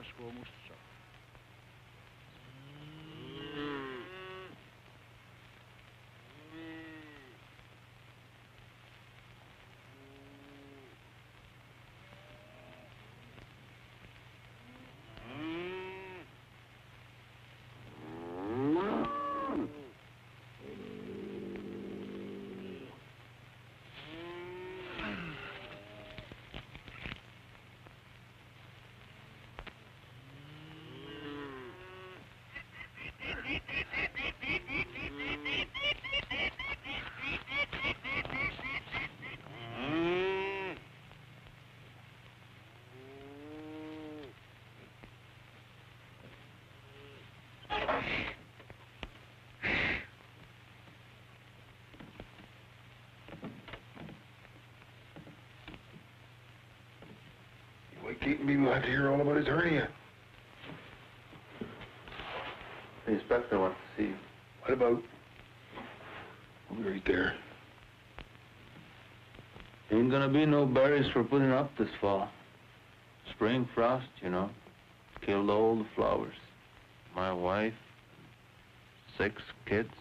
Constable Musso. Keaton people will have to hear all about his hernia. The inspector wants to see you. What about? I'm right there. Ain't gonna be no berries for putting up this fall. Spring frost, you know, killed all the flowers. My wife, 6 kids,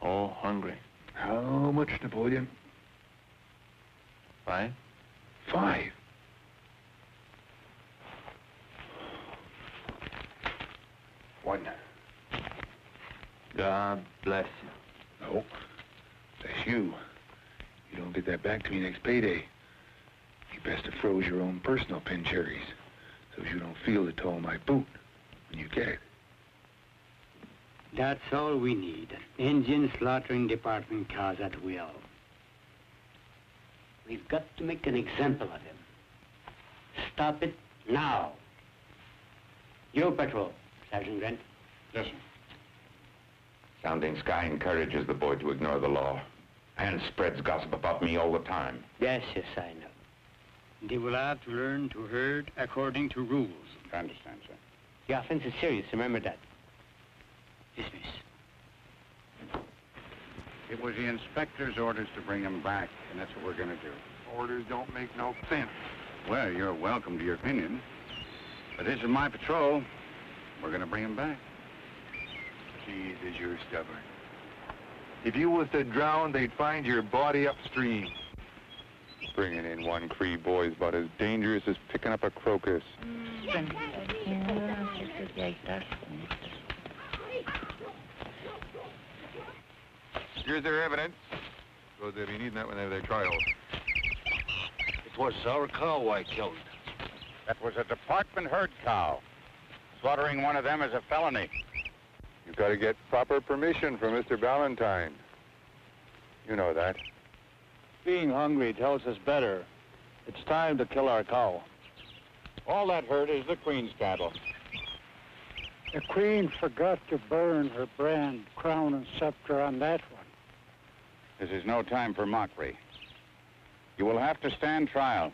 all hungry. How much, Napoleon? 5. 5? God bless you. No, bless you. You don't get that back to me next payday. You best have froze your own personal pin cherries so you don't feel the toe of my boot when you get it. That's all we need. Engine slaughtering department cars at will. We've got to make an example of him. Stop it now. You patrol, Sergeant Grant. Yes, sir. Sounding Sky encourages the boy to ignore the law and spreads gossip about me all the time. Yes, yes, I know. They will have to learn to herd according to rules. I understand, sir. The offense is serious, remember that. Dismiss. It was the inspector's orders to bring him back, and that's what we're going to do. Orders don't make no sense. Well, you're welcome to your opinion, but this is my patrol. We're going to bring him back. Jesus, you're stubborn. If you was to drown, they'd find your body upstream. Bringing in one Cree boy's about as dangerous as picking up a crocus. Here's their evidence. Because they'll be needing that when they have their trial. It was our cow I killed. That was a department herd cow. Slaughtering one of them is a felony. You've got to get proper permission from Mr. Ballantyne. You know that. Being hungry tells us better. It's time to kill our cow. All that herd is the Queen's cattle. The Queen forgot to burn her brand, crown, and scepter on that one. This is no time for mockery. You will have to stand trial.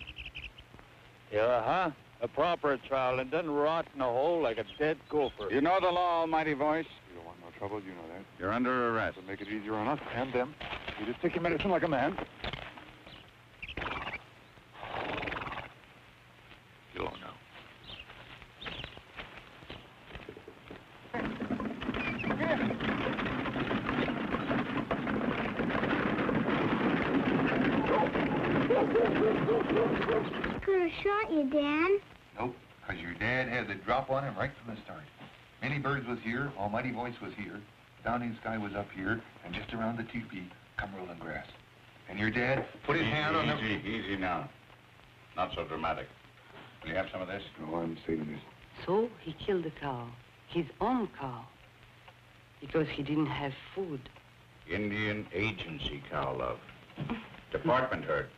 Yeah, huh? A proper trial, and doesn't rot in a hole like a dead gopher. You know the law, Almighty Voice. You don't want no trouble, you know that. You're under arrest. It'll make it easier on us and them. You just take your medicine like a man. You don't know. Shot you, Dan. Nope, because your dad had the drop on him right from the start. Many Birds was here, Almighty Voice was here, Sounding Sky was up here, and just around the teepee, come rolling grass. And your dad put his hand on the... Easy now. Not so dramatic. Will you have some of this? No, I'm saving this. So he killed the cow, his own cow, because he didn't have food. Indian agency cow, love. Department herd.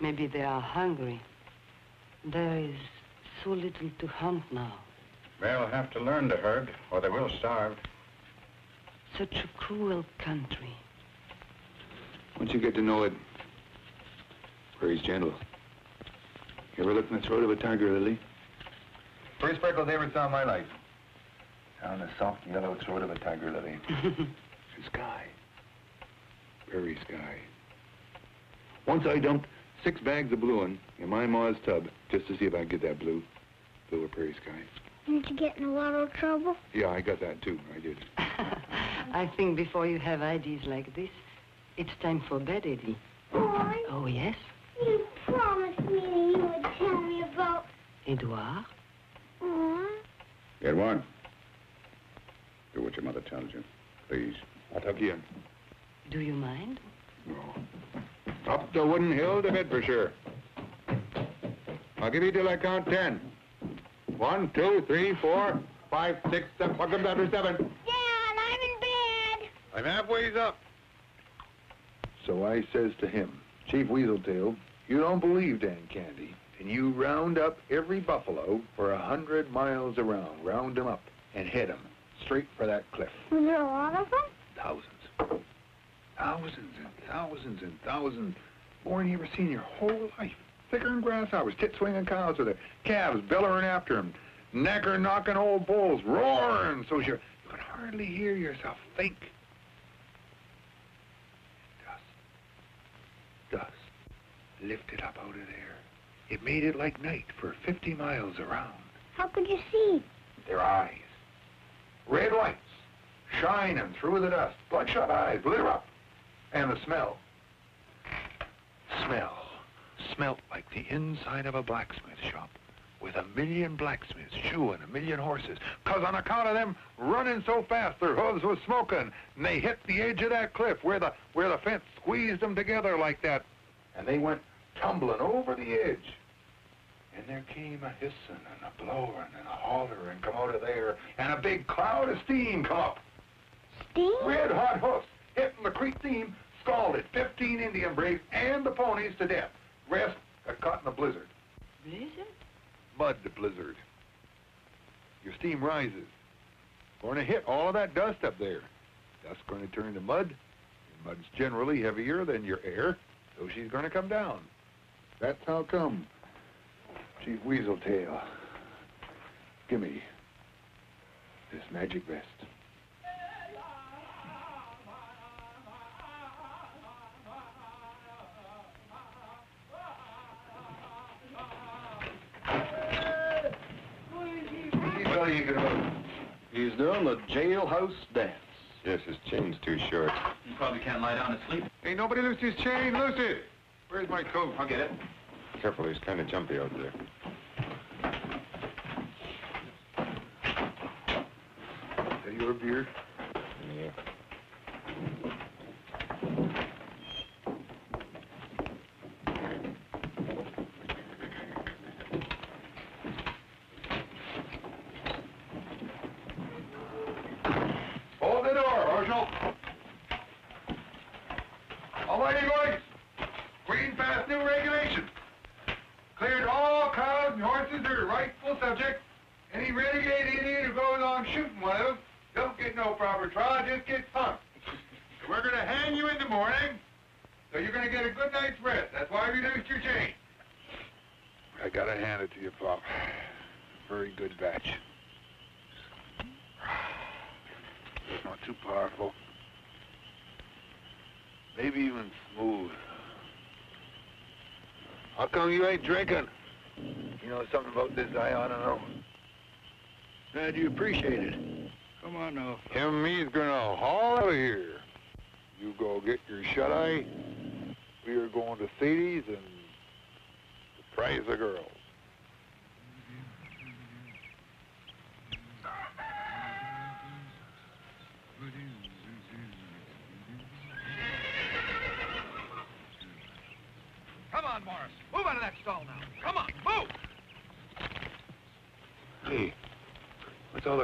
Maybe they are hungry. There is so little to hunt now. They'll have to learn to herd, or they will starve. Such a cruel country. Once you get to know it, Prairie's gentle. You ever look in the throat of a tiger lily? First freckles I ever saw in my life. Down the soft yellow throat of a tiger lily. It's Sky. Prairie's Sky. Once I dumped 6 bags of blueing in my ma's tub just to see if I could get that blue. the La Prairie Sky. Did you get in a lot of trouble? Yeah, I got that too. I did. I think before you have ideas like this, it's time for bed, Eddie. Boy? Oh, yes? You promised me that you would tell me about... Edouard? Aww. Edouard, do what your mother tells you, please. What up here? Do you mind? No. Up the wooden hill to Bedfordshire. I'll give you till I count 10. 1, 2, 3, 4, 5, 6, 7. What comes after 7? Dad, I'm in bed. I'm halfway up. So I says to him, Chief Weaseltail, you don't believe Dan Candy, and you round up every buffalo for 100 miles around. Round them up and head them straight for that cliff. Was there a lot of them? Thousands. Thousands and thousands and thousands. More than you ever seen in your whole life. Thicker than grasshoppers, tit-swinging cows with their calves bellering after them, knacker-knocking old bulls, roaring so you could hardly hear yourself think. Dust lifted up out of there. It made it like night for 50 miles around. How could you see? Their eyes. Red lights shining through the dust. Bloodshot eyes lit up. And the smell. Smell. Smelt like the inside of a blacksmith shop with 1,000,000 blacksmiths shoeing 1,000,000 horses. Because on account of them running so fast, their hooves was smoking. And they hit the edge of that cliff where the fence squeezed them together like that. And they went tumbling over the edge. And there came a hissing and a blowing and a hollering come out of there. And a big cloud of steam come up. Steam? Red hot hoofs hitting the creek seam, scalded 15 Indian braves and the ponies to death. Rest got caught in a blizzard. Blizzard? Mud blizzard. Your steam rises. Going to hit all of that dust up there. Dust's going to turn to mud. Your mud's generally heavier than your air, so she's going to come down. That's how come. Chief Weaseltail, give me this magic vest. He's doing the jailhouse dance. Yes, his chain's too short. He probably can't lie down and sleep. Hey, nobody loose his chain. Loose it. Where's my coat? I'll get it. Careful, he's kind of jumpy out there. Is that your beard? Yeah. You ain't drinking. You know something about this I ought to know. Glad you appreciate it. Come on now. Him and me's gonna haul out of here. You go get your shut-eye. We are going to Sadie's and surprise the girls.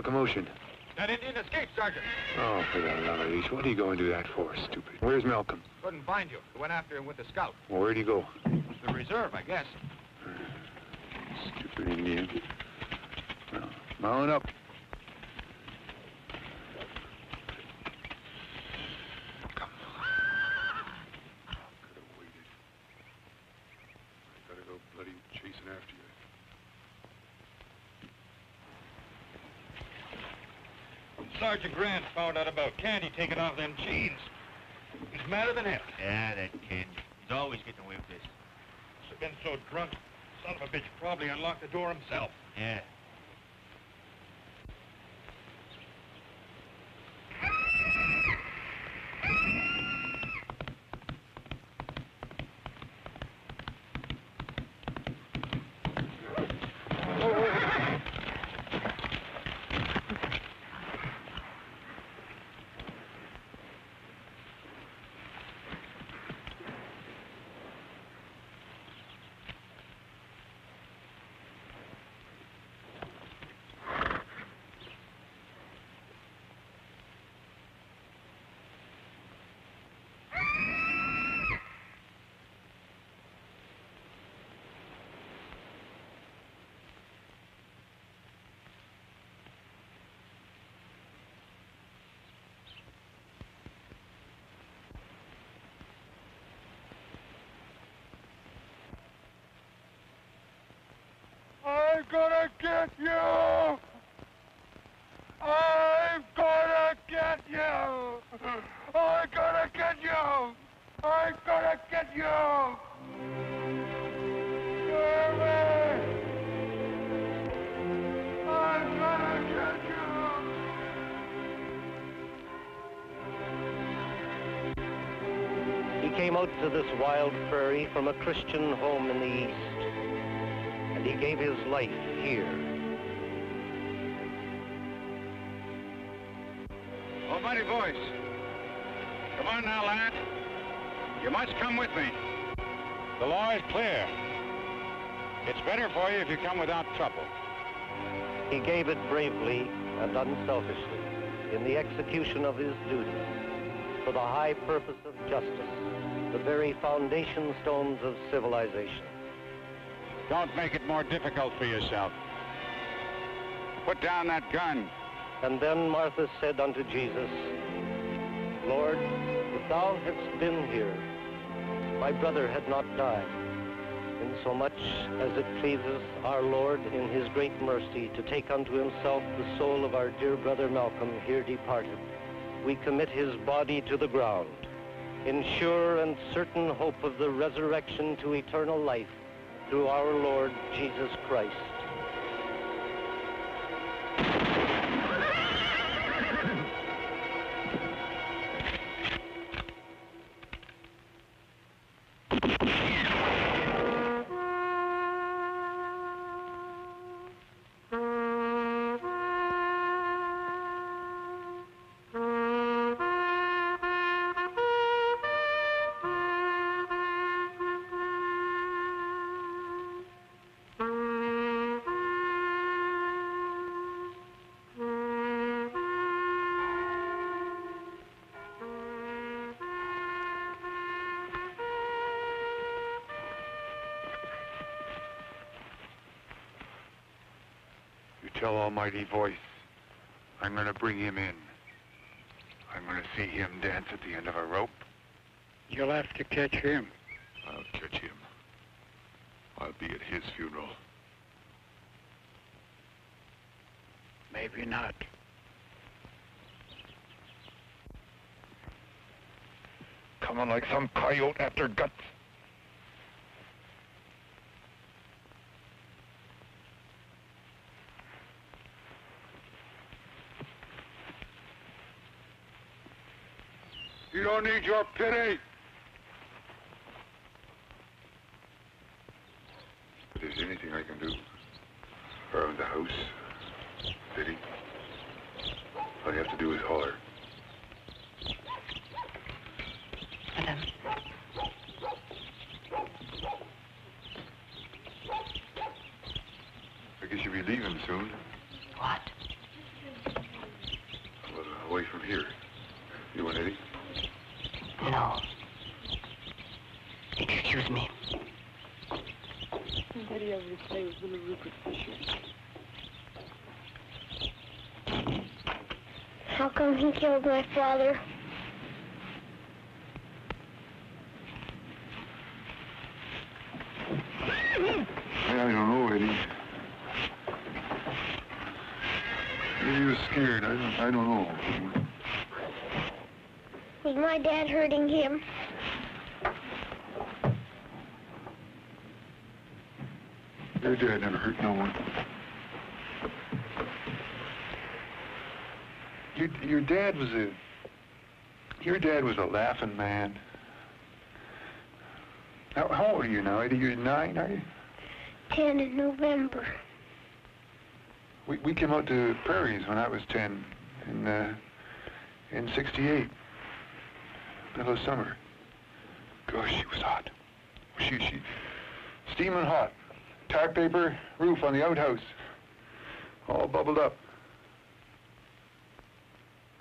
Commotion. That Indian escaped, Sergeant. Oh, for the love of H. What are you going to do that for, stupid? Where's Malcolm? Couldn't find you. We went after him with the scout. Well, where'd he go? The reserve, I guess. Stupid Indian. Well, mount up. Come on. I could have waited. I gotta go bloody chasing after you. Sergeant Grant found out about Candy taking off them chains. He's madder than hell. Yeah, that kid. He's always getting away with this. Must have been so drunk, son of a bitch probably unlocked the door himself. Yeah, gonna get you! I'm gonna get you! I'm gonna get you! I'm gonna get you! Jeremy! I'm gonna get you! He came out to this wild prairie from a Christian home in the East, and he gave his life here. Almighty Voice, come on now, lad. You must come with me. The law is clear. It's better for you if you come without trouble. He gave it bravely and unselfishly in the execution of his duty for the high purpose of justice, the very foundation stones of civilization. Don't make it more difficult for yourself. Put down that gun. And then Martha said unto Jesus, Lord, if thou hadst been here, my brother had not died. Insomuch as it pleases our Lord in his great mercy to take unto himself the soul of our dear brother Malcolm, here departed, we commit his body to the ground, in sure and certain hope of the resurrection to eternal life, through our Lord Jesus Christ. Tell Almighty Voice, I'm going to bring him in. I'm going to see him dance at the end of a rope. You'll have to catch him. I'll catch him. I'll be at his funeral. Maybe not. Coming like some coyote after guts. You don't need your pity. If there's anything I can do around the house, pity, all you have to do is holler. Madame. I guess you'll be leaving soon. What? Well, away from here. You and Eddie? No. Excuse me. Somebody over to play with little Rupert Fisher. How come he killed my father? I don't know, Eddie. Maybe he was scared. I don't know. Was my dad hurting him? Your dad never hurt no one. Your dad was a laughing man. How old are you now, Eddie? You're 9, are you? 10 in November. We came out to prairies when I was 10 in 68. Middle of summer. Gosh, she was hot. She steaming hot. Tack paper roof on the outhouse. All bubbled up.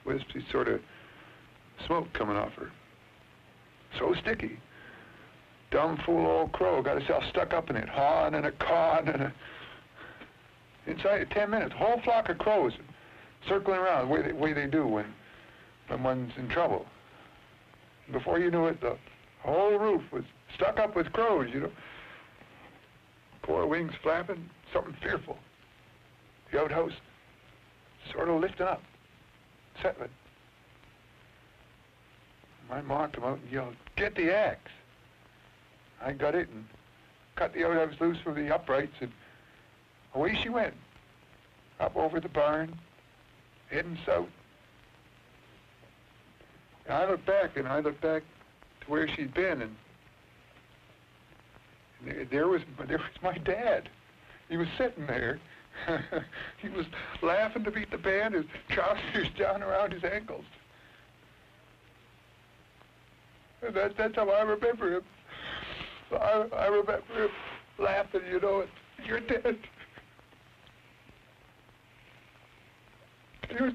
Wispy sort of smoke coming off her. So sticky. Dumb fool old crow got herself stuck up in it. Hawing and a cawing and a... Inside of 10 minutes, whole flock of crows circling around the way they do when one's in trouble. Before you knew it, the whole roof was stuck up with crows, you know. Four wings flapping, something fearful. roadhouse, sort of lifting up, settling. My ma come out and yelled, "Get the axe!" I got it and cut the roadhouse loose from the uprights, and away she went, up over the barn, heading south. And I looked back to where she'd been, and there was my dad. He was sitting there. He was laughing to beat the band, his trousers down around his ankles. And that's how I remember him. I remember him laughing, you know, "You're dead. You're..."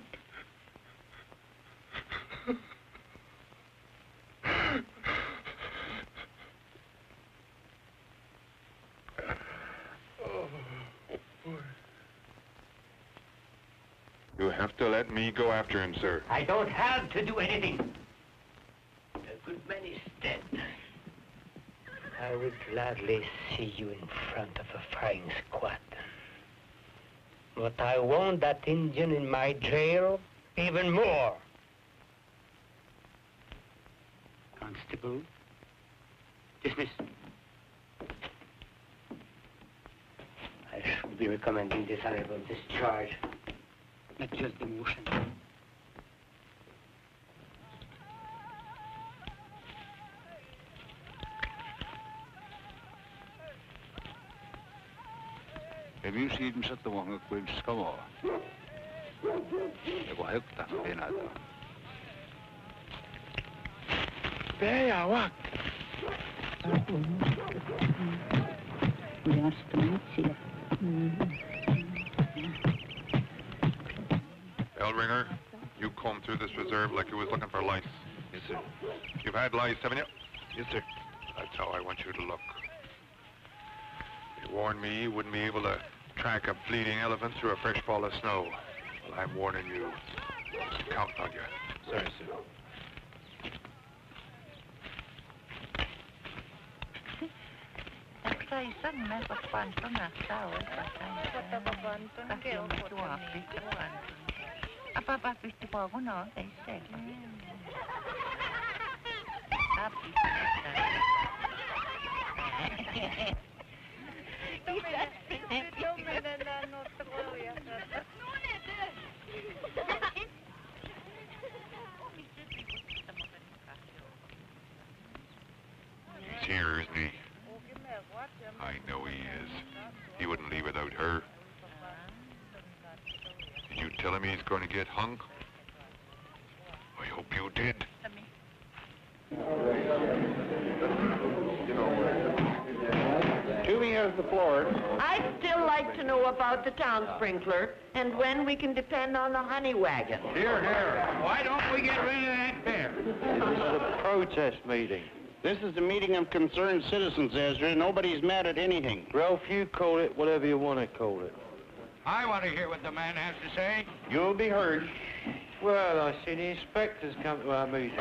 You have to let me go after him, sir. I don't have to do anything. A good man is dead. I would gladly see you in front of a firing squad. But I want that Indian in my jail even more. Constable, dismiss. I should be recommending dishonorable discharge. Not just demotion. Have you seen Mr. Wanga Queen's Scour? It will help that another. There you are. We are still here. Bellringer, you combed through this reserve like you was looking for lice. Yes, sir. You've had lice, haven't you? Yes, sir. That's how I want you to look. You warned me you wouldn't be able to track a bleeding elephant through a fresh fall of snow. Well, I'm warning you. I'm counting on you. Sorry, sir. He's here, isn't he? I know he is. He wouldn't leave without her. Did you tell him he's going to get hung? I hope you did. Julie has the floor. I'd still like to know about the town sprinkler and when we can depend on the honey wagon. Here, here. Why don't we get rid of that bear? This is a protest meeting. This is the meeting of concerned citizens, Ezra. Nobody's mad at anything. Ralph, you call it whatever you want to call it. I want to hear what the man has to say. You'll be heard. Well, I see the inspector's come to our meeting.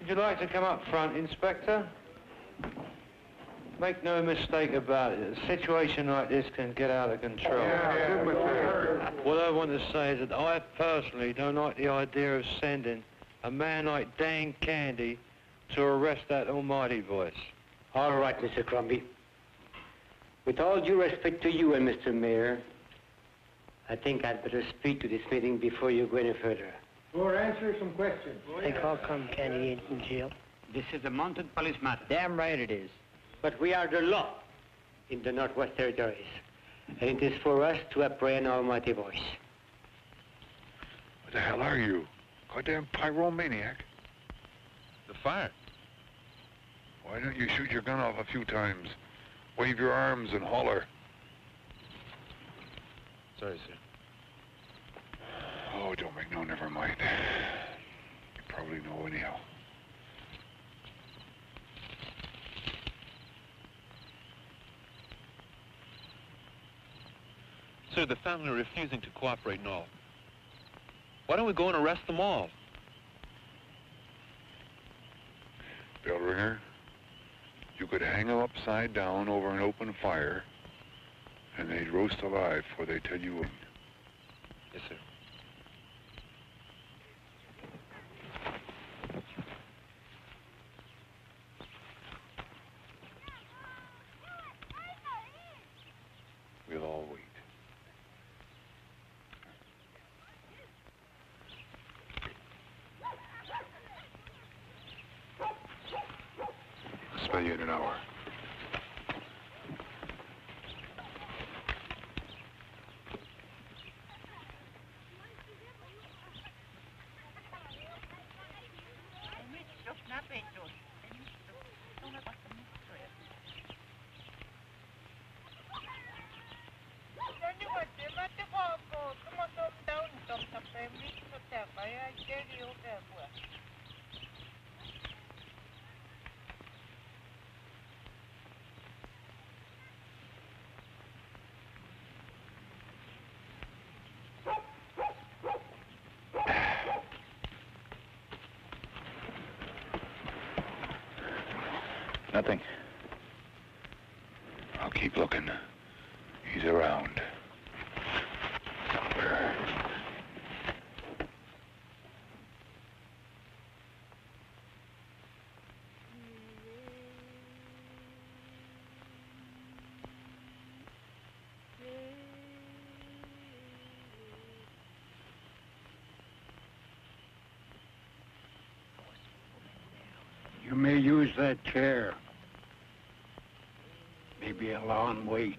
Would you like to come up front, Inspector? Make no mistake about it. A situation like this can get out of control. Yeah. What I want to say is that I personally don't like the idea of sending a man like Dan Candy to arrest that Almighty Voice. All right, Mr. Crombie. With all due respect to you and Mr. Mayor, I think I'd better speak to this meeting before you go any further. Or answer some questions. Think how come Candy ain't in jail? This is a mounted police matter. Damn right it is. But we are the law in the Northwest Territories, and it is for us to apprehend Almighty Voice. What the hell are you? Goddamn pyromaniac. The fire. Why don't you shoot your gun off a few times? Wave your arms and holler. Sorry, sir. Oh, don't make no, never mind. You probably know anyhow. Sir, the family are refusing to cooperate and all. Why don't we go and arrest them all? Bellringer, you could hang them upside down over an open fire, and they'd roast alive before they tell you when. Yes, sir. We'll all wait. I'll spell you in an hour. Nothing. I'll keep looking. He's around. You may use that chair. Maybe a long wait.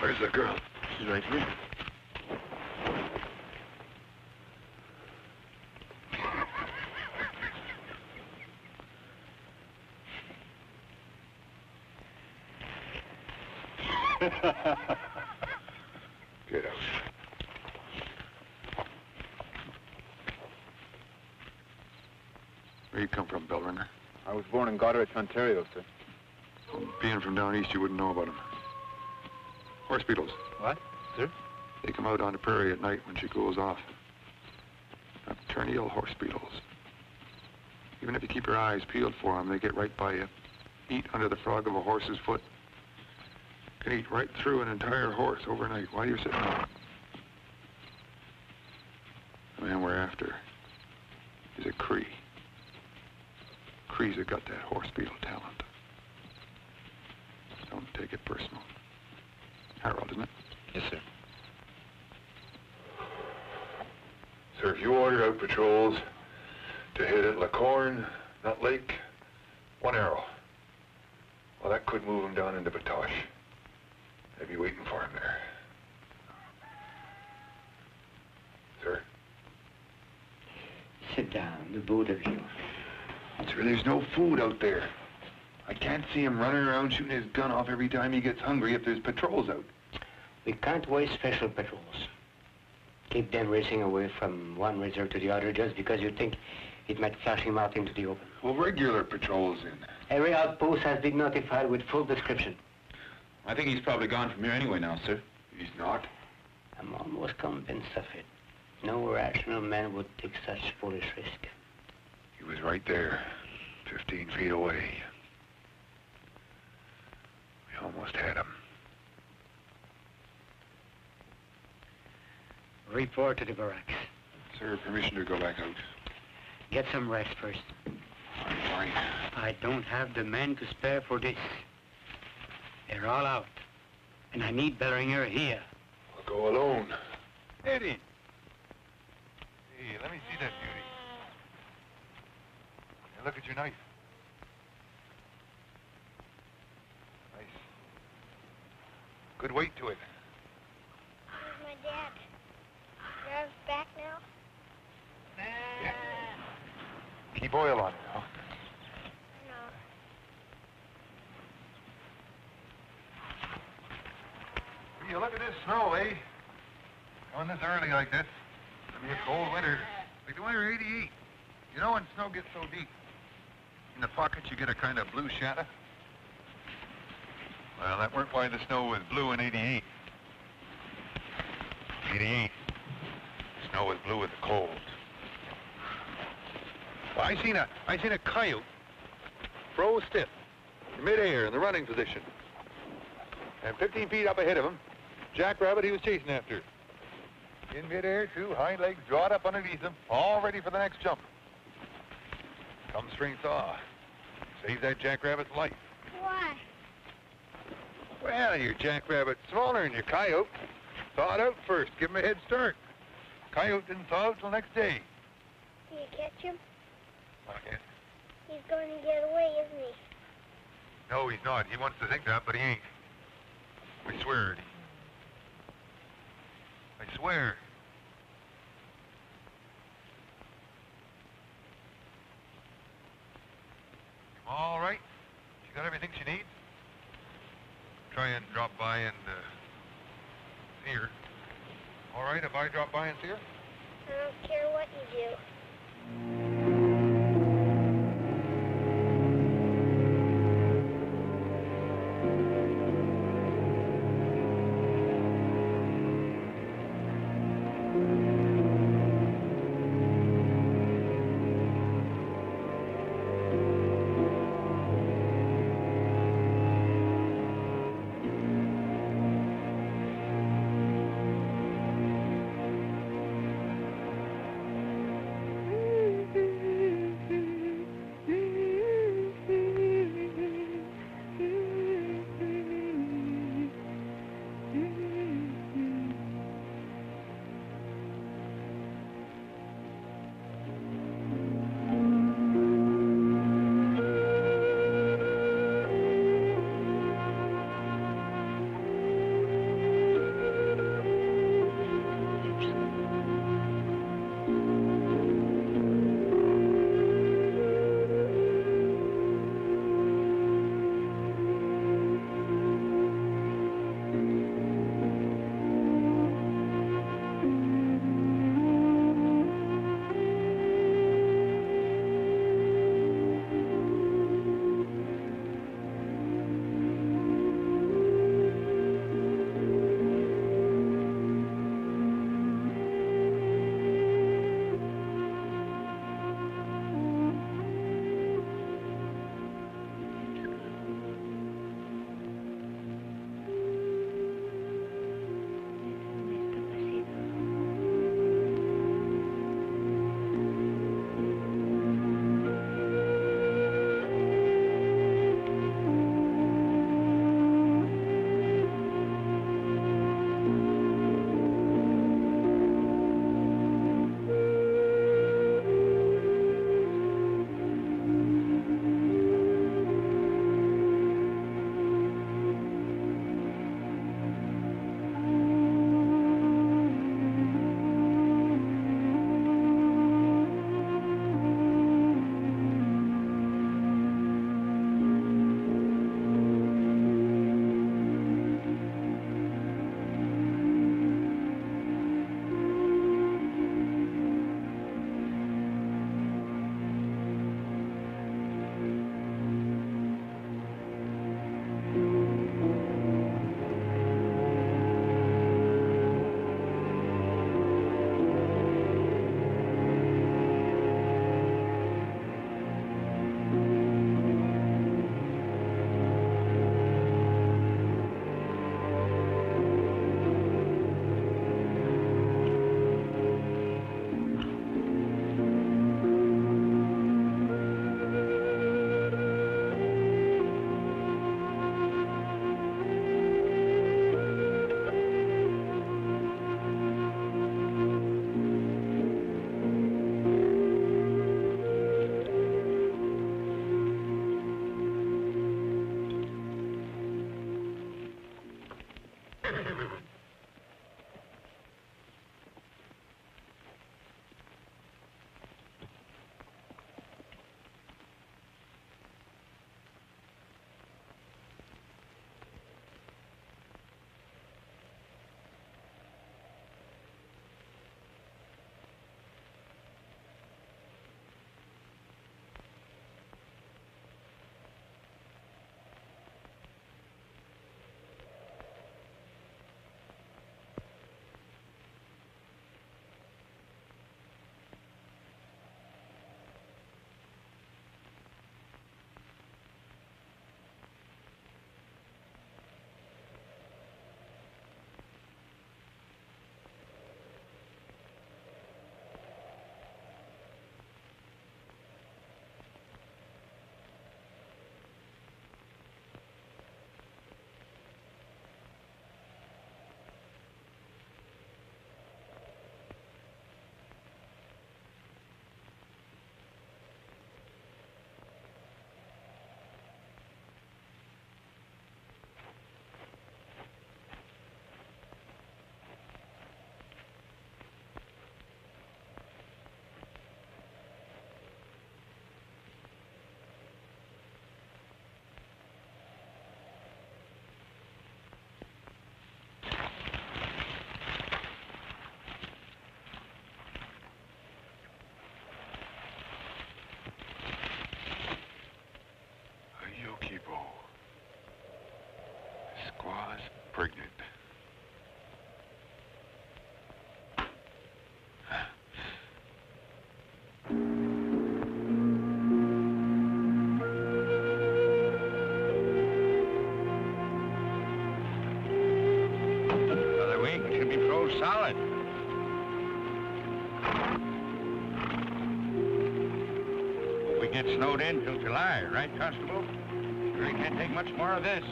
Where's the girl? She's right here. Get out. Where you come from, Bellringer? I was born in Goderich, Ontario, sir. Well, being from down east, you wouldn't know about them. Horse beetles. What, sir? They come out on the prairie at night when she goes off. Nocturnal horse beetles. Even if you keep your eyes peeled for them, they get right by you. Eat under the frog of a horse's foot. Can eat right through an entire horse overnight while you're sitting up. The man we're after is a Cree. Crees have got that horse beetle talent. Don't take it personal. Harold, isn't it? Yes, sir. Sir, if you order out patrols to hit at La Corne, Duck Lake, one arrow. Well, that could move him down into Batoche. They'd be waiting for him there. Sir? Sit down, the both of you. Sir, there's no food out there. I can't see him running around shooting his gun off every time he gets hungry if there's patrols out. We can't waste special patrols. Keep them racing away from one reserve to the other just because you think it might flush him out into the open. Well, regular patrols in. Every outpost has been notified with full description. I think he's probably gone from here anyway now, sir. He's not. I'm almost convinced of it. No rational man would take such foolish risk. He was right there, 15 feet away. We almost had him. Report to the barracks. Sir, permission to go back out. Get some rest first. I'm fine. I don't have the men to spare for this. They're all out. And I need Bellringer here. I'll go alone. Eddie! Hey, let me see that beauty. Hey, look at your knife. Nice. Good weight to it. My dad. You're back now? Yeah. Keep oil on it, huh? You look at this snow, eh? Going this early like this. It'll be a cold winter. Like the winter of '88. You know when snow gets so deep, in the pockets you get a kind of blue shadow? Well, that weren't why the snow was blue in '88. '88. Snow was blue with the cold. Well, I seen a coyote froze stiff in midair in the running position. And 15 feet up ahead of him, Jackrabbit he was chasing after. In midair, too, hind legs drawn up underneath him, all ready for the next jump. Come spring thaw. Save that Jackrabbit's life. Why? Well, your Jackrabbit's smaller than your coyote. Thaw it out first. Give him a head start. Coyote didn't thaw out till next day. Did you catch him? Not yet. He's going to get away, isn't he? No, he's not. He wants to think that, but he ain't. I swear, Eddie. I swear. All right. You got everything she needs? Try and drop by and see her. All right, if I drop by and see her? I don't care what you do. Squaw's pregnant. Another week and she'll be froze solid. If we get snowed in till July, right, Constable? Sure, we can't take much more of this.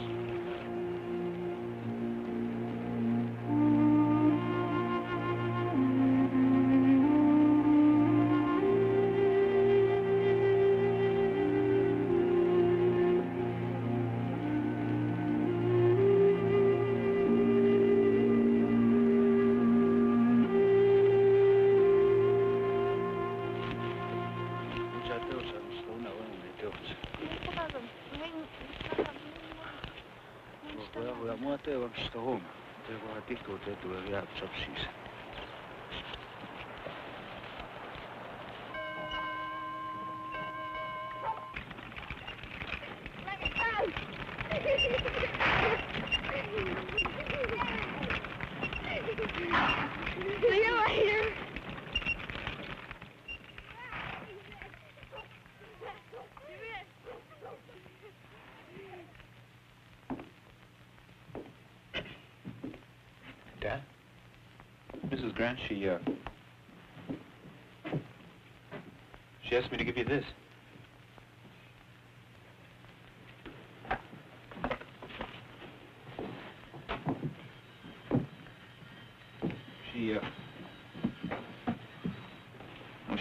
Grant, she asked me to give you this.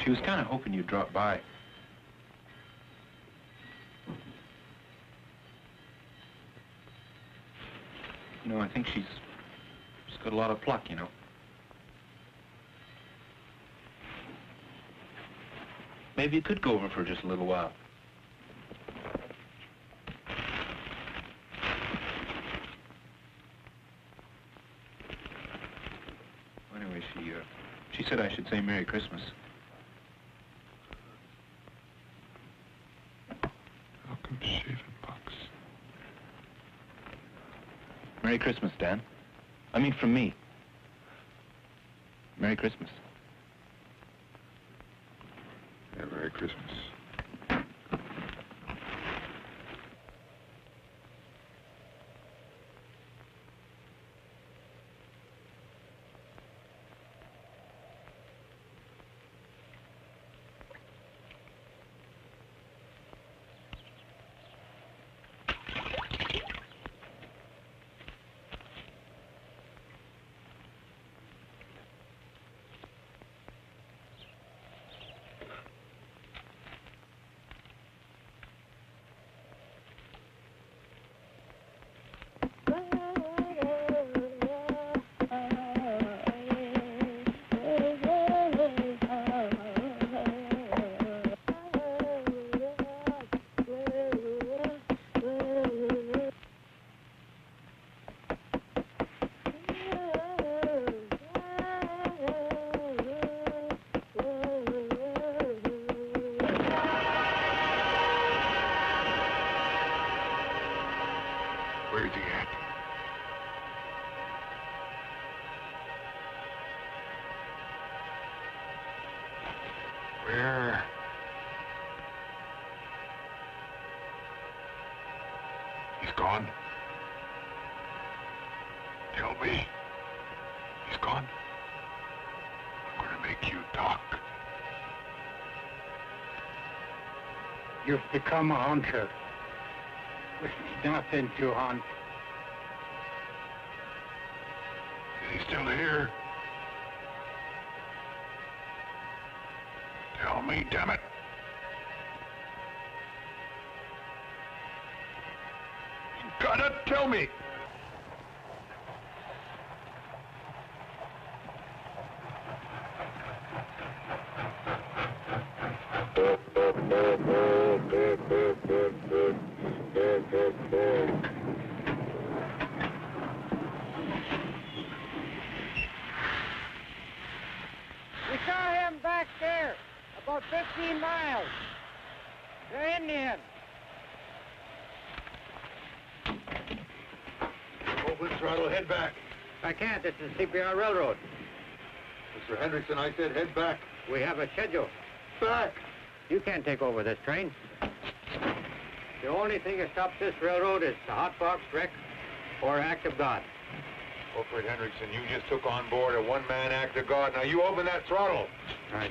She was kind of hoping you'd drop by. You know, I think she's got a lot of pluck, you know. Maybe you could go over for just a little while. Anyway, she said I should say Merry Christmas. Welcome to Shaving Box. Merry Christmas, Dan. I mean, from me. Merry Christmas. Tell me, he's gone? I'm gonna make you talk. You've become a hunter. There's nothing to hunt. Is he still here? Tell me, damn it. You gotta tell me. This is CPR Railroad. Mr. Hendrickson, I said head back. We have a schedule. Back! You can't take over this train. The only thing that stops this railroad is the hot box wreck or act of God. Alfred Hendrickson, you just took on board a one-man act of God. Now you open that throttle. All right.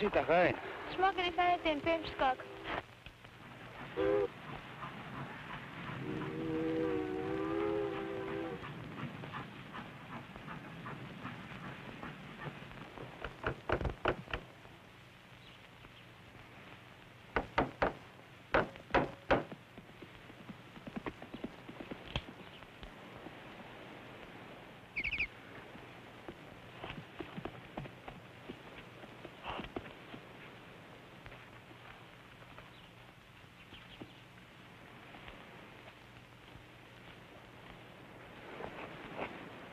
Zit daarin. Smoken is aan het in Pimskok.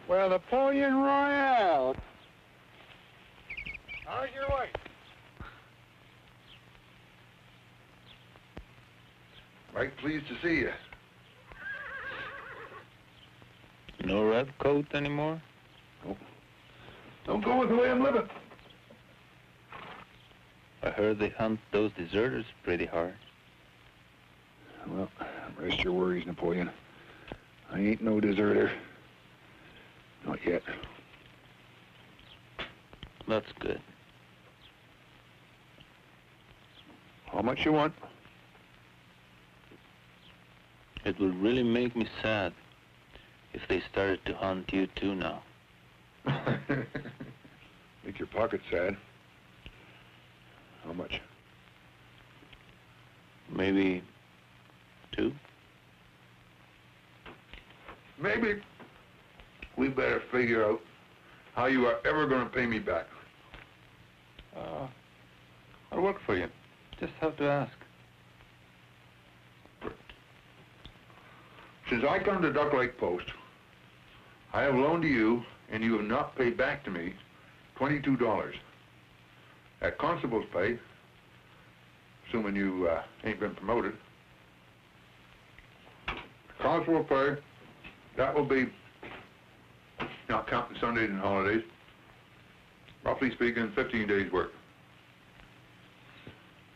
Well, Napoleon Royale. How's your wife? Mike, pleased to see you. No red coat anymore? Nope. Don't go with the way I'm living. I heard they hunt those deserters pretty hard. Well, rest your worries, Napoleon. I ain't no deserter. Not yet. That's good. How much you want? It would really make me sad if they started to hunt you too now. Make your pocket sad. How much? Maybe two. Maybe. We better figure out how you are ever going to pay me back. I'll work for you. Just have to ask. Since I come to Duck Lake Post, I have loaned to you, and you have not paid back to me, $22. At Constable's pay, assuming you ain't been promoted, Constable's pay, that will be, not counting Sundays and holidays, roughly speaking, 15 days' work.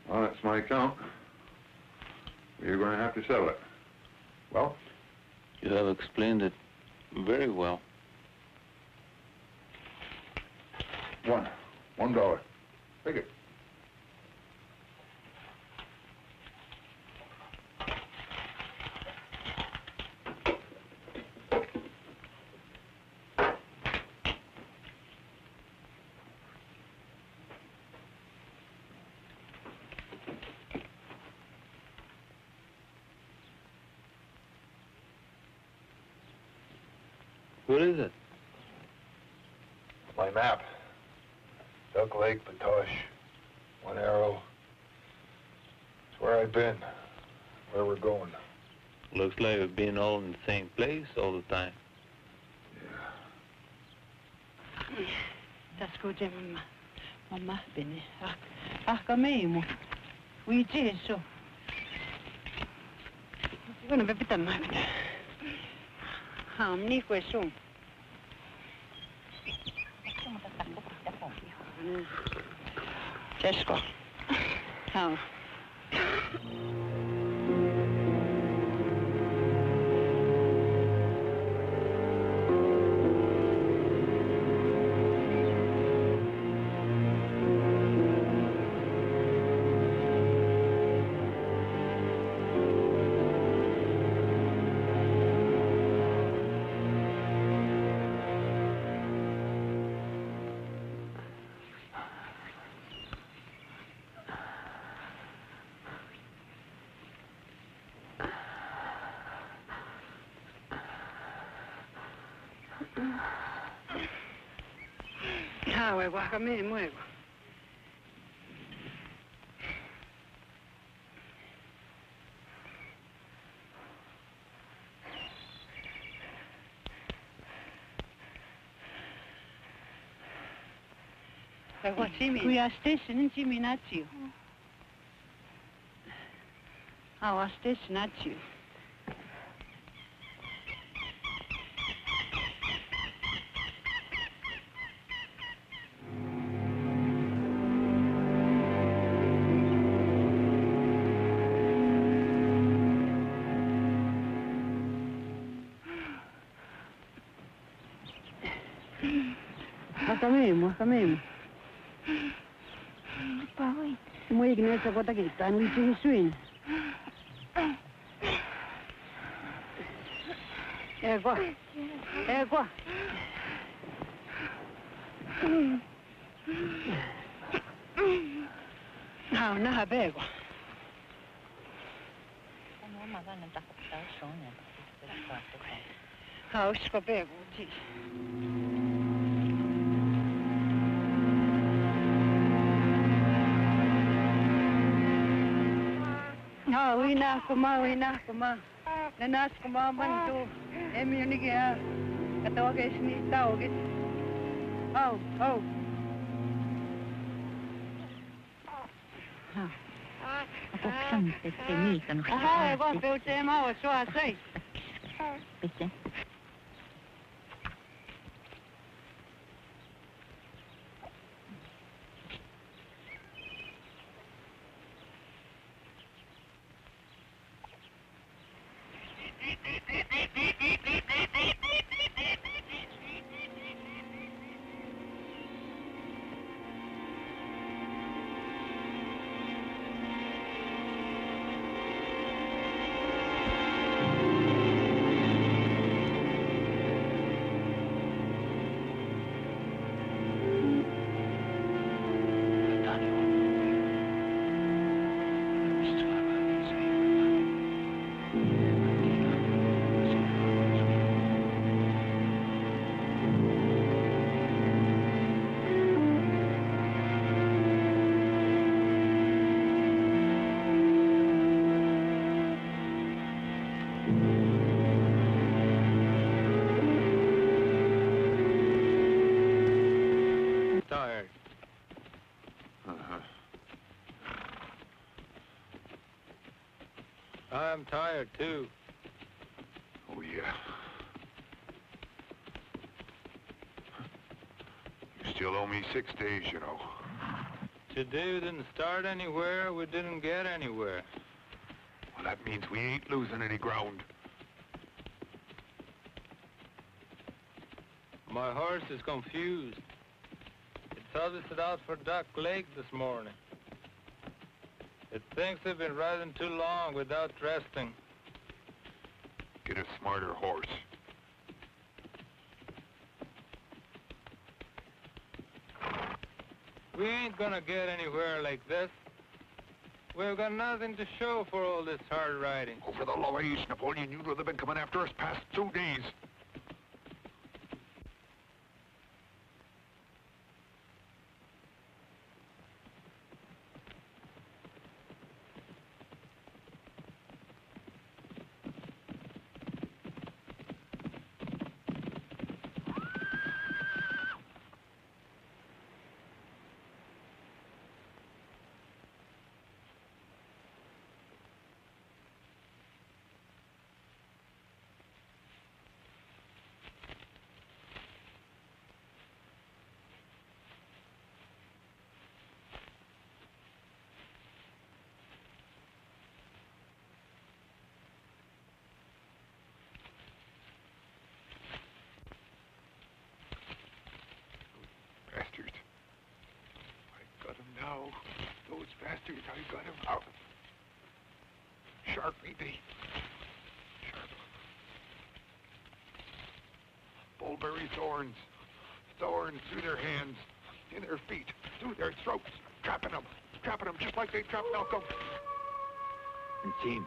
Well, that's my account. You're going to have to settle it. Well? You have explained it very well. $1. Take it. What is it? My map. Duck Lake, Batoche, One Arrow. It's where I've been, where we're going. Looks like we've been all in the same place all the time. Yeah. That's good, Mama. Benny. Come here, we did so. You're gonna be better, I'm not quite sure. Let's go. Oh. We are stationed at you. Our station at you. Come in. I'm tired, too. Oh, yeah. You still owe me 6 days, you know. Today we didn't start anywhere, we didn't get anywhere. Well, that means we ain't losing any ground. My horse is confused. It serviced out for Duck Lake this morning. It thinks they've been riding too long without resting. Get a smarter horse. We ain't gonna get anywhere like this. We've got nothing to show for all this hard riding. Over the low age, Napoleon, you'd have been coming after us past 2 days. bastards, I got him out. Sharpie, the sharp. Bulberry thorns. Thorns through their hands, in their feet, through their throats. Trapping them just like they trapped Malcolm. And team.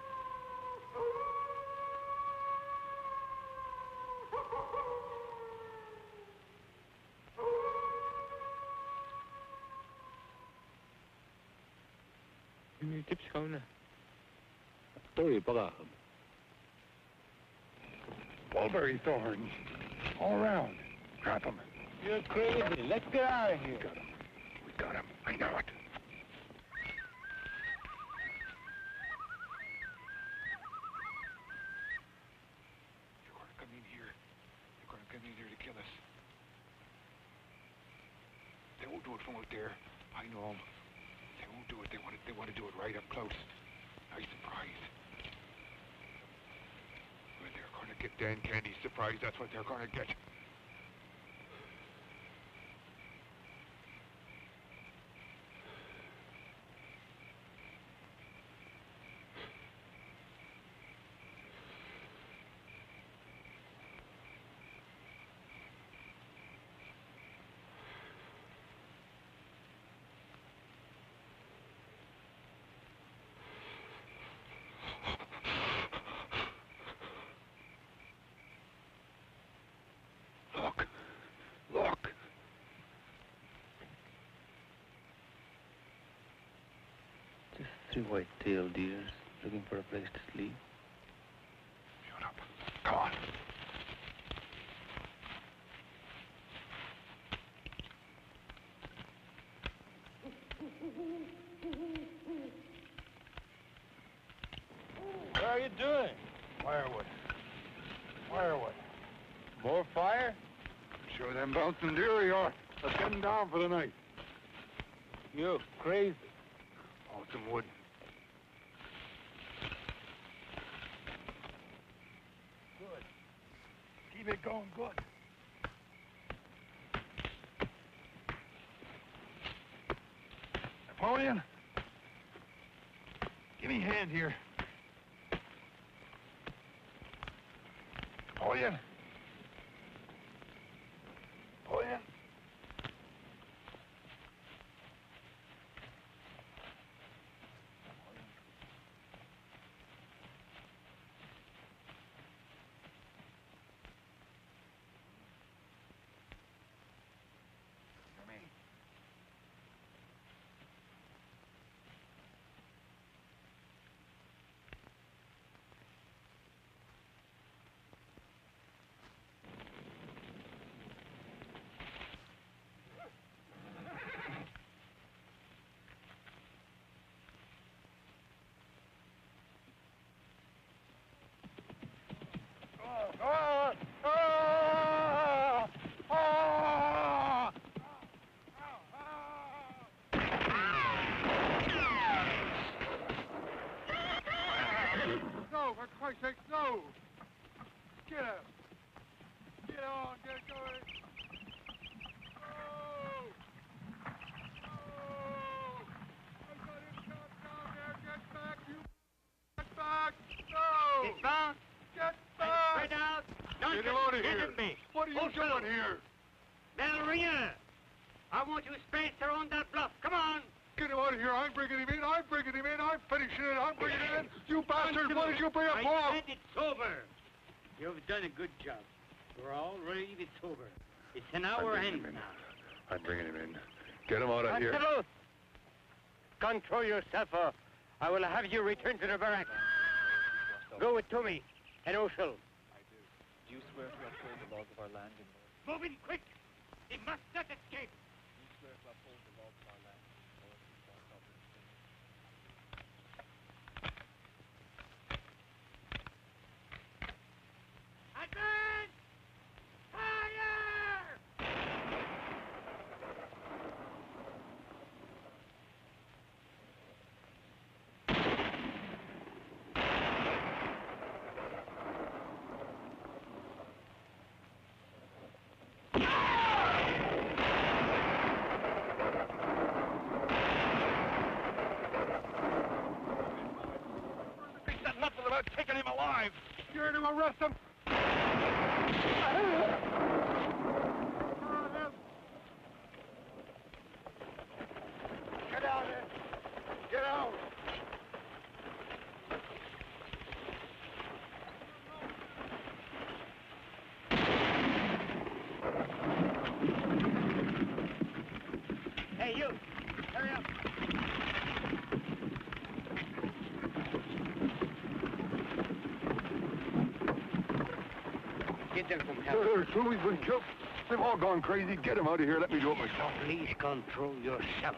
Bulberry thorns, all around. Trap them. You're crazy. Let's get out of here. We got him. I know it. They're going to come in here to kill us. They won't do it from out there. I know them. They won't do it. They want to do it right up close. Nice surprise. Well, they're going to get Dan Candy's surprise. That's what they're going to get. Three white-tailed deers looking for a place to sleep. Shut up. Come on. What are you doing? Firewood. More fire? I'm sure them bouncing deer we are. Let's get them down for the night. You're crazy. Want some wood? Keep it going good. Napoleon, give me a hand here. Napoleon. No, for Christ's sake, no! Get out! Get going! Get him out of here! What are you doing here? Bellringer! I want you to space her on that bluff. Come on! Get him out of here! I'm bringing him in! I'm finishing it! I'm bringing it in! You bastard! What did you bring up for? I said it's over! You've done a good job. We're all ready. It's over. It's an hour end now. I'm bringing him in. Get him out of here! Constable! Control yourself, or I will have you return to the barracks. Go with Tommy and Oshel. Do you swear to uphold the laws of our land and Lord? Move in quick! It must not escape! Do you swear to uphold the laws of our land and Lord? Advance! Fire! arrest him. Get out of here. Get out. Hey, you. Hurry up. Get them from hell. Sir, Sully's been killed. They've all gone crazy. Get him out of here. Let me do it myself. Please control yourself.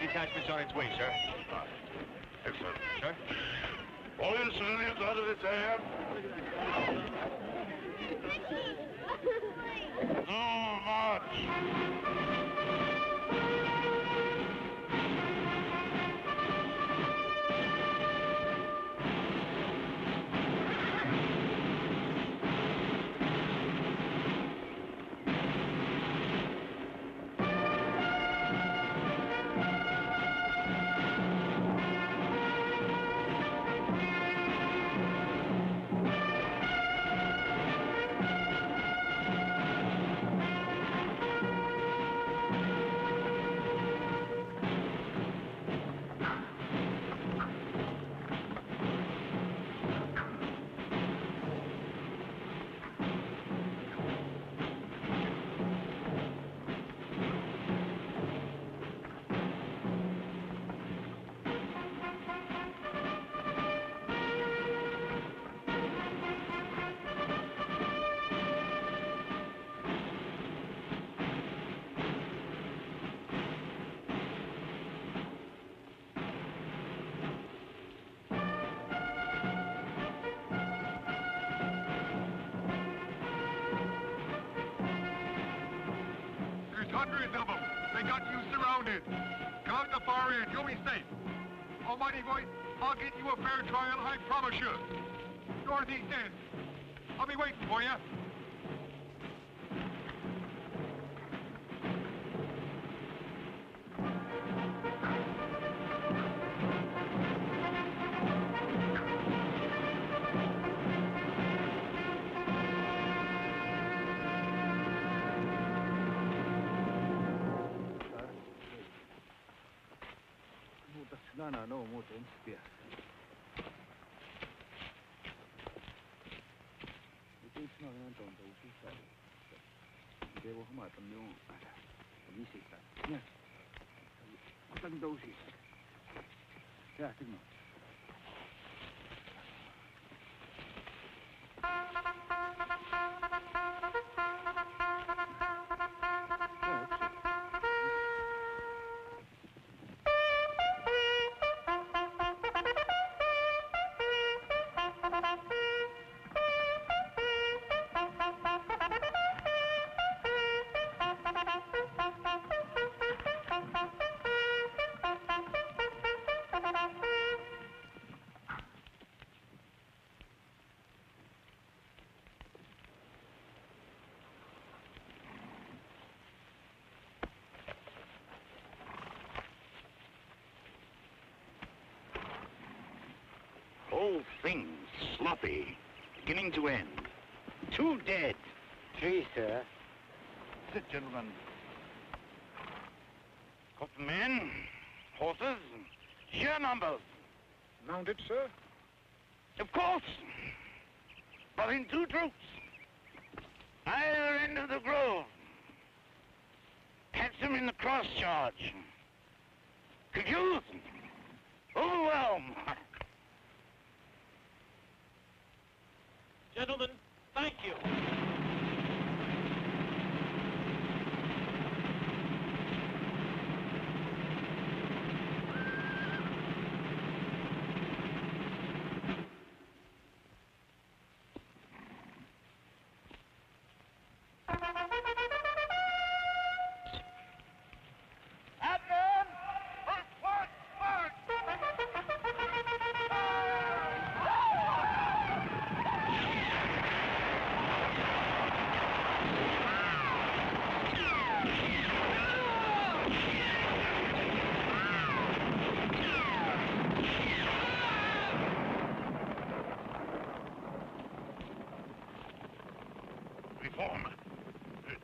Detachment's on its way, sir. Excellent, sir. All your civilians out of its air. No, march. Hundreds of them. They got you surrounded. Come out the far end. You'll be safe. Almighty Voice, I'll get you a fair trial, I promise you. Northeast end. I'll be waiting for you. No, more things. Yes. things, sloppy, beginning to end. 2 dead. 3, sir. Sit, gentlemen. Got the men, horses, sheer numbers. Mounted, sir? Of course, but in 2 troops. Either end of the grove. Catch them in the cross charge. Confused. Overwhelmed. Gentlemen, thank you.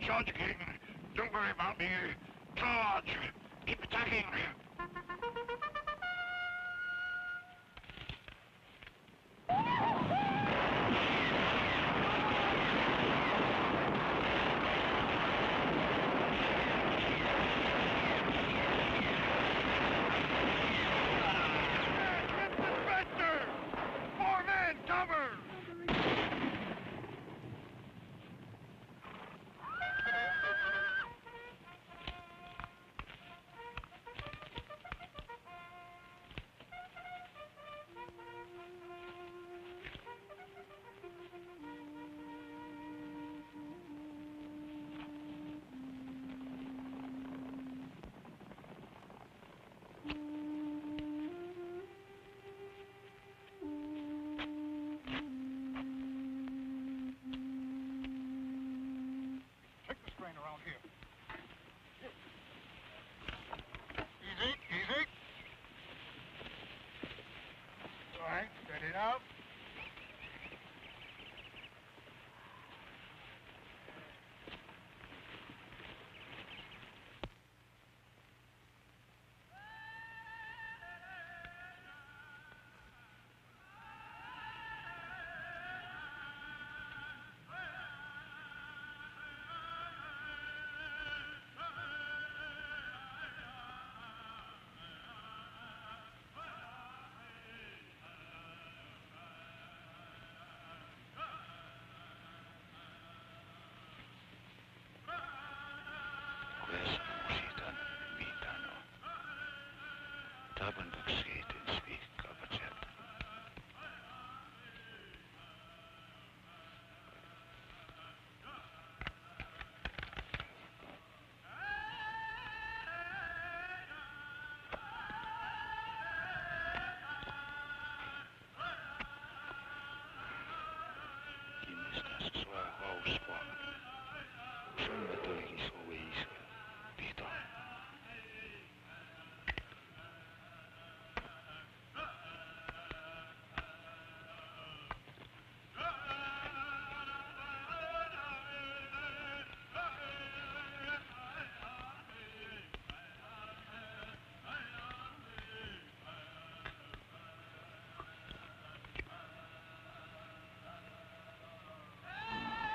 Charge again. Don't worry about me. Charge. Keep attacking.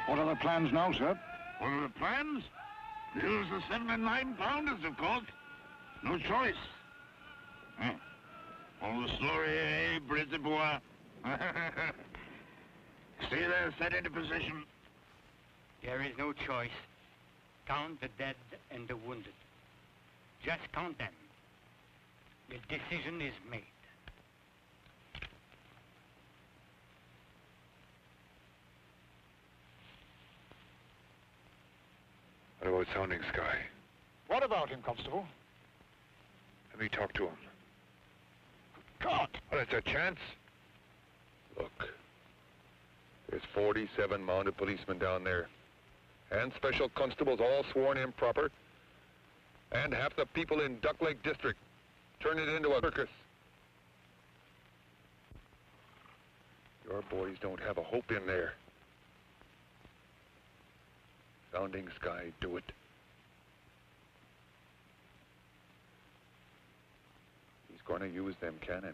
What are the plans now, sir? What are the plans? Use the 7 and 9-pounders, of course. No choice. Hmm. All the story, eh, Brisebois? Stay there, set into position. There is no choice. Count the dead and the wounded. Just count them. The decision is made. Sounding Sky. What about him, Constable? Let me talk to him. God! Well, it's a chance. Look, there's 47 mounted policemen down there, and special constables all sworn in proper, and half the people in Duck Lake District. Turn it into a circus. Your boys don't have a hope in there. Sounding Sky, do it. He's going to use them cannon.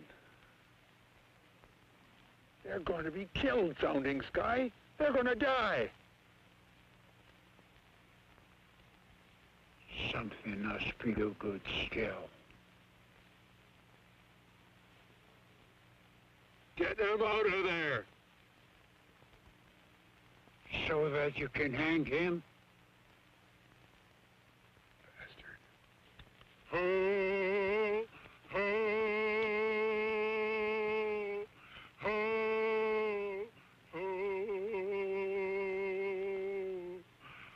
They're going to be killed, Sounding Sky. They're going to die. Something must be no good still. Get them out of there! So that you can hang him? Bastard. Ho! Ho! Ho! Ho!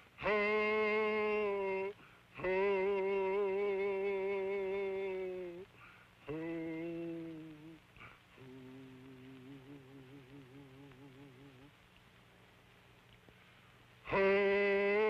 Ho! Ho! Ho! Ho!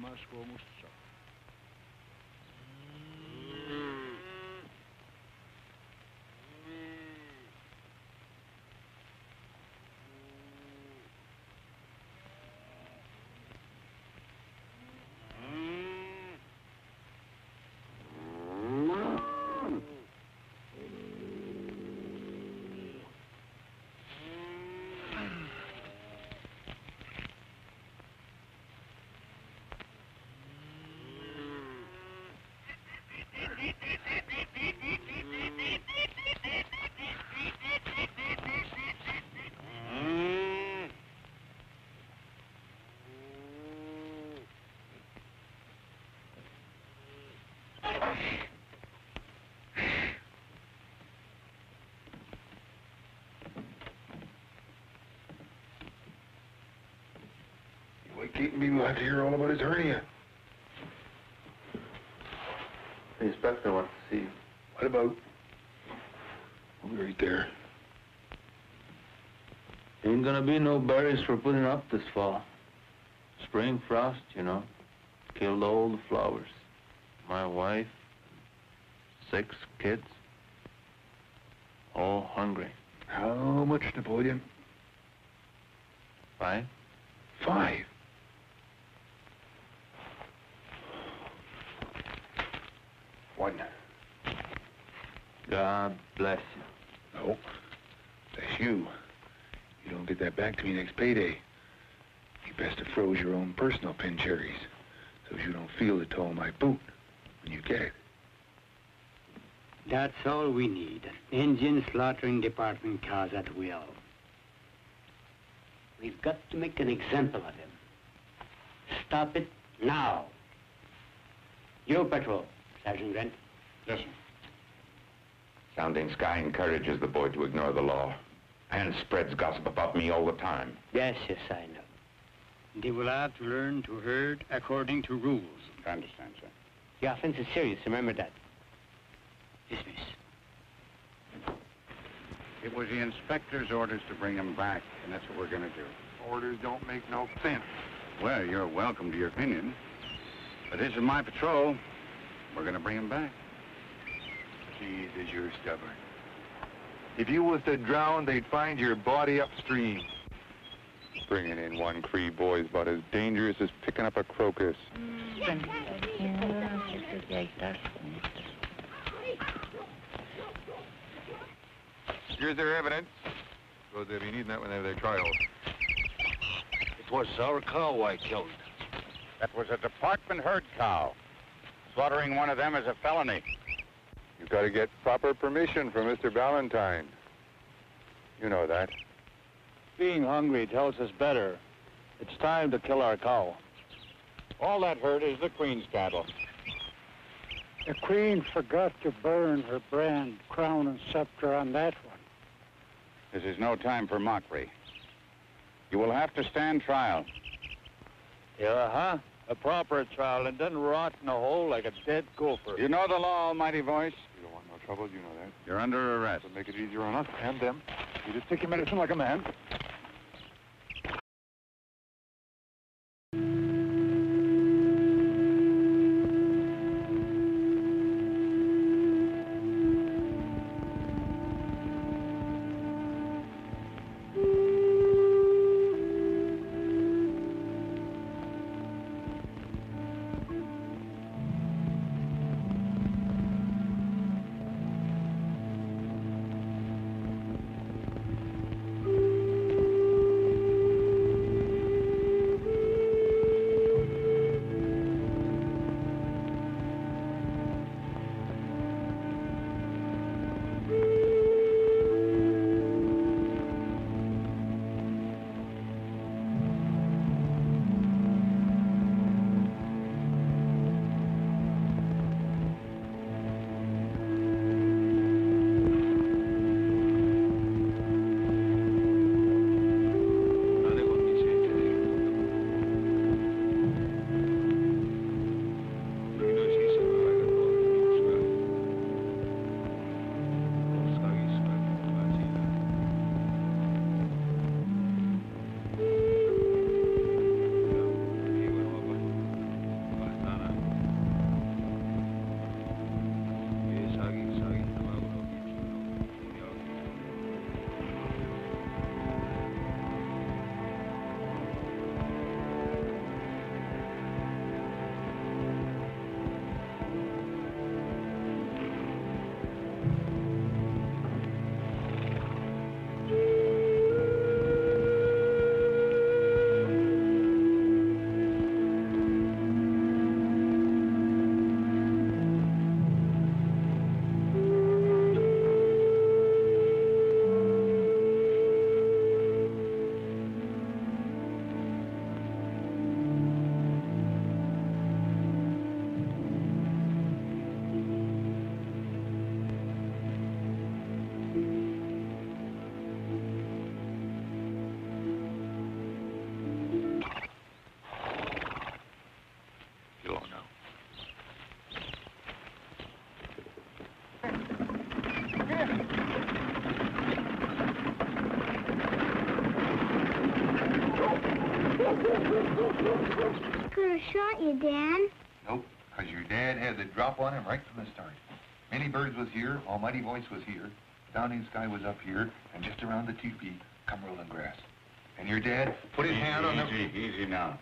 маску мусца. Keeping people out to hear all about his hernia. The inspector wants to see you. What about? I'll be right there. Ain't gonna be no berries for putting up this fall. Spring frost, you know, killed all the flowers. My wife, 6 kids, all hungry. How much, Napoleon? 5. 5? God bless you. No, that's you. You don't get that back to me next payday. You best have froze your own personal pin cherries so you don't feel the toe of my boot when you get it. That's all we need. Engine slaughtering department cars at will. We've got to make an example of him. Stop it now. You patrol, Sergeant Grant. Yes, sir. Sounding Sky encourages the boy to ignore the law and spreads gossip about me all the time. Yes, yes, I know. They will have to learn to herd according to rules. I understand, sir. The offense is serious, remember that. Dismiss. It was the inspector's orders to bring him back, and that's what we're going to do. Orders don't make no sense. Well, you're welcome to your opinion, but this is my patrol. We're going to bring him back. Jesus, you're stubborn. If you was to drown, they'd find your body upstream. Bringing in one Cree boy's about as dangerous as picking up a crocus. Here's their evidence. Suppose they'll be needing that when they have their trials. It was our cow I killed. That was a department herd cow. Slaughtering one of them is a felony. You've got to get proper permission from Mr. Ballantyne. You know that. Being hungry tells us better. It's time to kill our cow. All that herd is the Queen's cattle. The Queen forgot to burn her brand, crown, and scepter on that one. This is no time for mockery. You will have to stand trial. Yeah, huh? A proper trial and doesn't rot in a hole like a dead gopher. You know the law, Almighty Voice. You don't want no trouble, you know that. You're under arrest. It'll make it easier on us and them. You just take your medicine like a man. Could have shot you, Dan. Nope, because your dad had the drop on him right from the start. Many Birds was here, Almighty Voice was here, Sounding Sky was up here, and just around the teepee, come rolling grass. And your dad put his hand on the... Easy, easy now.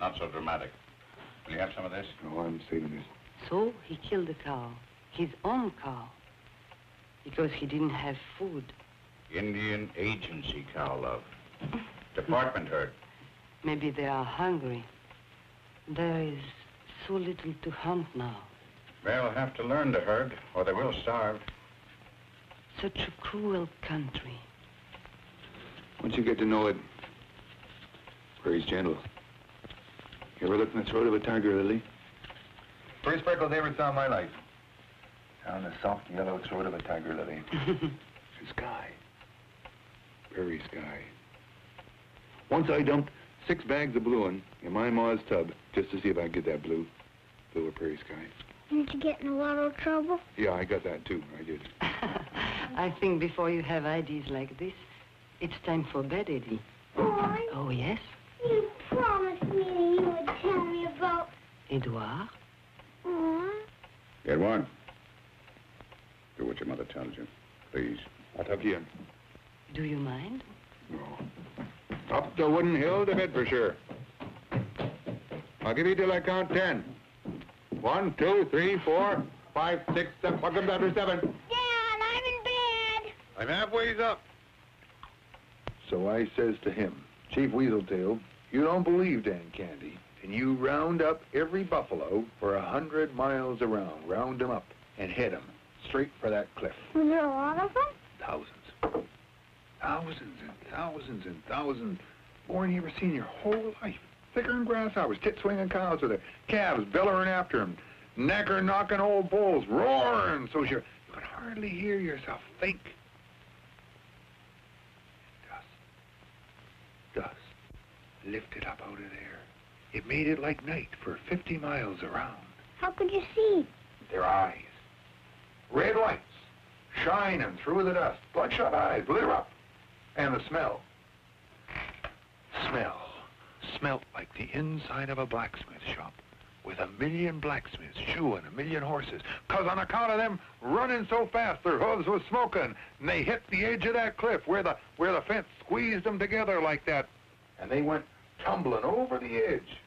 Not so dramatic. Will you have some of this? No, I'm saving this. So he killed the cow, his own cow, because he didn't have food. Indian agency cow, love. Department herd. Maybe they are hungry. There is so little to hunt now. They'll have to learn to herd, or they will starve. Such a cruel country. Once you get to know it, prairie's gentle. You ever looked in the throat of a tiger lily? First freckles I ever saw in my life. Down the soft yellow throat of a tiger lily. Sky. Prairie sky. Once I dumped 6 bags of blueing in my ma's tub just to see if I could get that blue or prairie sky. Didn't you get in a lot of trouble? Yeah, I got that too. I did. I think before you have ideas like this, it's time for bed, Eddie. Boy? Oh, yes? You promised me that you would tell me about... Edouard? Mm-hmm. Edouard, do what your mother tells you, please. I'll talk to you. Do you mind? No. Up the wooden hill to Bedfordshire. I'll give you till I count 10. 1, 2, 3, 4, 5, 6, 7. Welcome back to 7. Dad, I'm in bed. I'm halfway up. So I says to him, Chief Weaseltail, you don't believe Dan Candy, and you round up every buffalo for 100 miles around. Round them up and head them straight for that cliff. Was there a lot of them? Thousands. Thousands and thousands and thousands. More than you ever seen in your whole life. Thicker than grasshoppers, tit-swinging cows with their calves bellering after them, knacker-knocking old bulls, roaring so you could hardly hear yourself think. Dust lifted up out of there. It made it like night for 50 miles around. How could you see? Their eyes. Red lights shining through the dust. Bloodshot eyes blew up. And the smell. Smell. Smelt like the inside of a blacksmith shop with a million blacksmiths shoeing a million horses. Because on account of them running so fast, their hooves was smoking. And they hit the edge of that cliff where the fence squeezed them together like that. And they went tumbling over the edge.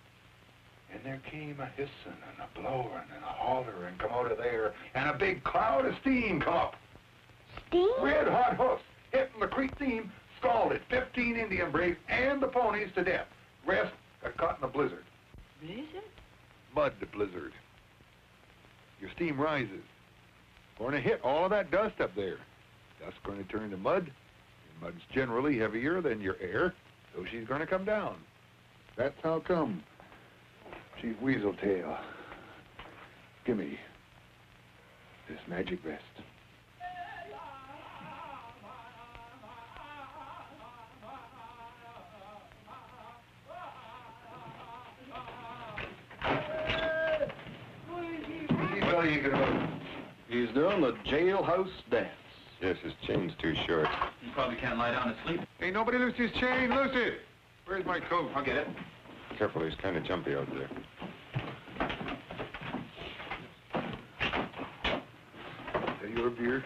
And there came a hissing and a blowing and a hollering come out of there. And a big cloud of steam come up. Steam? Red hot hoofs hitting the creek seam, scalded 15 Indian braves and the ponies to death. Rest got caught in a blizzard. Blizzard? Mud blizzard. Your steam rises. Going to hit all of that dust up there. Dust's going to turn to mud. Your mud's generally heavier than your air, so she's going to come down. That's how come. Chief Weaseltail, give me this magic vest. He's doing the jailhouse dance. Yes, his chain's too short. He probably can't lie down and sleep. Ain't nobody loose his chain. Loose it! Where's my coat? I'll get it. Careful, he's kind of jumpy out there. Is that your beer?